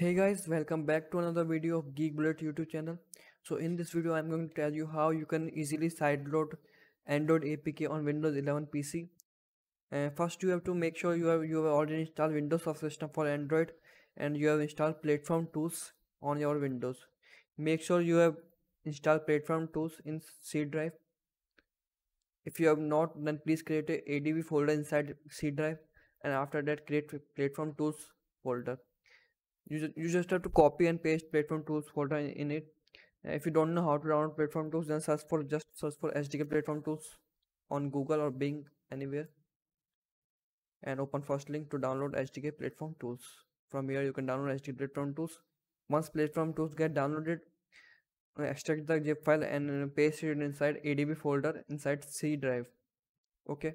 Hey guys, welcome back to another video of GeekBullet YouTube channel. So in this video I'm going to tell you how you can easily sideload Android APK on Windows 11 PC. First you have to make sure you have already installed Windows Subsystem for Android and you have installed Platform Tools on your Windows. Make sure you have installed Platform Tools in C drive. If you have not, then please create a ADB folder inside C drive and after that create Platform Tools folder. You just have to copy and paste Platform Tools folder in it. If you don't know how to download Platform Tools, then search for SDK Platform Tools on Google or Bing, anywhere, and open first link to download SDK Platform Tools. From here you can download SDK Platform Tools. Once Platform Tools get downloaded, extract the zip file and paste it inside ADB folder inside C drive. Okay.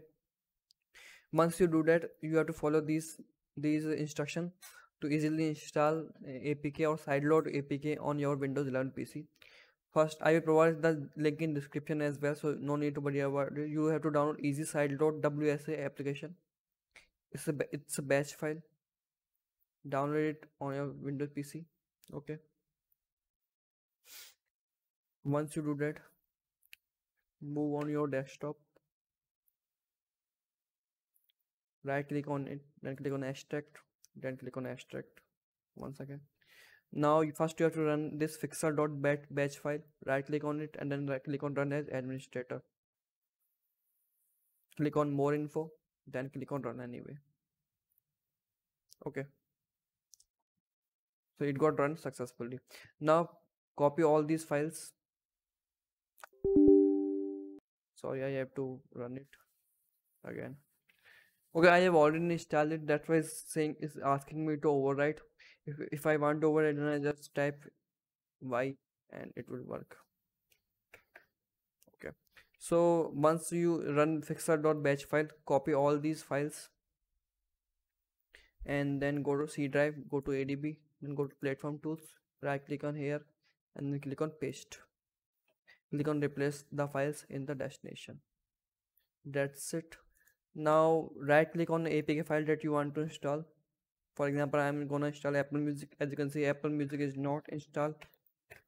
Once you do that, you have to follow these instructions to easily install APK or sideload APK on your Windows 11 PC. First, I will provide the link in description as well, so no need to worry about it. You have to download easy sideload wsa application. It's a batch file. Download it on your Windows PC. Okay. Once you do that, move on your desktop. Right click on it, then click on extract. One second. Now first you have to run this fixer.bat batch file. Right click on it and then right click on run as administrator. Click on more info, then click on run anyway. Okay, so it got run successfully. Now copy all these files. Sorry, I have to run it again. Okay, I have already installed it. That's why it's asking me to overwrite. If I want to overwrite, then I just type Y and it will work. Okay. So once you run fixer.batch file, copy all these files and then go to C drive, go to ADB, then go to Platform Tools, right click on here and then click on paste. Click on replace the files in the destination. That's it. Now right click on the APK file that you want to install. For example, I'm gonna install Apple Music. As you can see, Apple Music is not installed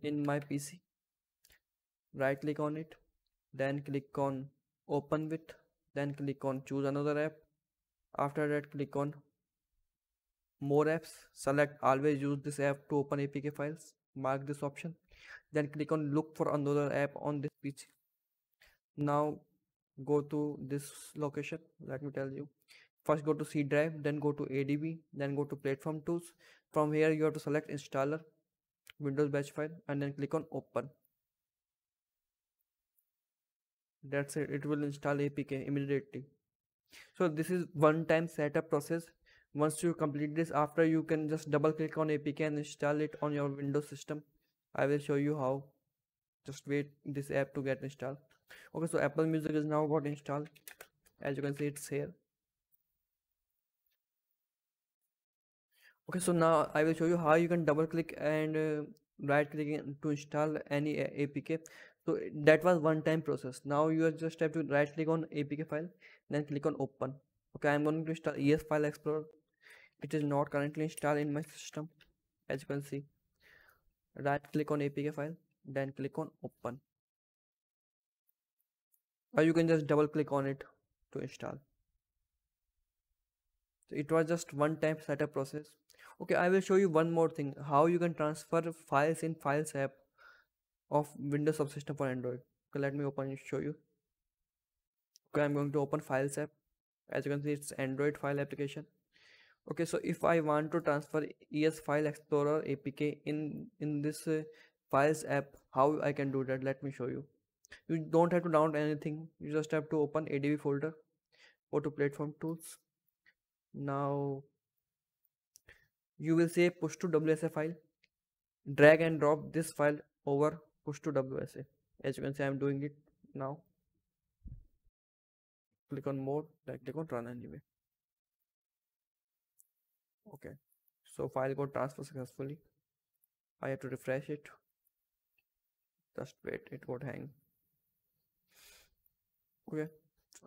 in my PC. Right click on it, then click on open with, then click on choose another app. After that click on more apps. Select always use this app to open APK files. Mark this option, then click on look for another app on this PC. Now go to this location. Let me tell you, first go to C drive, then go to ADB, then go to Platform Tools. From here you have to select installer Windows batch file and then click on open. That's it. It will install APK immediately. So this is one time setup process. Once you complete this, after you can just double click on APK and install it on your Windows system. I will show you how. Just wait this app to get installed. Okay, so Apple Music is now got installed. As you can see, it's here. Okay, so now I will show you how you can double click and right click to install any APK. So that was one time process. Now you just have to right click on APK file, then click on open. Okay, I'm going to install ES File Explorer. It is not currently installed in my system, as you can see. Right click on APK file, then click on open, or you can just double click on it to install. So it was just one time setup process. Okay, I will show you one more thing, how you can transfer files in Files app of Windows Subsystem for Android. Okay, let me open and show you. Okay, I'm going to open Files app. As you can see, it's Android file application. Okay, so if I want to transfer ES File Explorer APK in this Files app, how I can do that? Let me show you. You don't have to download anything. You just have to open ADB folder, go to Platform Tools. Now you will see push to wsa file. Drag and drop this file over push to wsa. As you can see, I am doing it now. Click on more, then click on run anyway. Okay, so file got transferred successfully. I have to refresh it. Just wait, it would hang. Okay,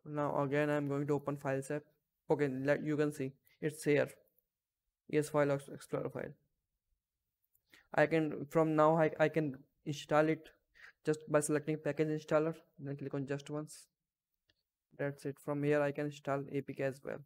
now again I'm going to open Files app. Okay, you can see it's here, ES File Explorer file. I can from now I can install it just by selecting package installer, then click on just once. That's it. From here I can install APK as well.